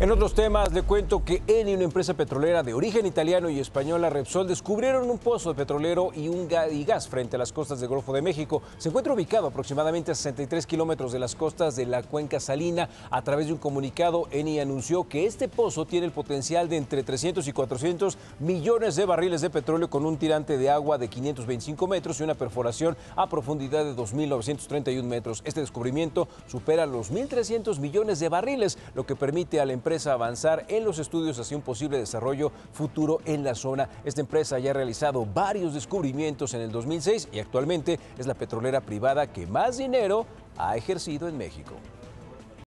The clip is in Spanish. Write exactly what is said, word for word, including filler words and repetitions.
En otros temas, le cuento que Eni, una empresa petrolera de origen italiano y española, Repsol, descubrieron un pozo petrolero y un gas frente a las costas del Golfo de México. Se encuentra ubicado aproximadamente a sesenta y tres kilómetros de las costas de la cuenca salina. A través de un comunicado, Eni anunció que este pozo tiene el potencial de entre trescientos y cuatrocientos millones de barriles de petróleo con un tirante de agua de quinientos veinticinco metros y una perforación a profundidad de dos mil novecientos treinta y un metros. Este descubrimiento supera los mil trescientos millones de barriles, lo que permite a la empresa a avanzar en los estudios hacia un posible desarrollo futuro en la zona. Esta empresa ya ha realizado varios descubrimientos en el dos mil seis y actualmente es la petrolera privada que más dinero ha ejercido en México.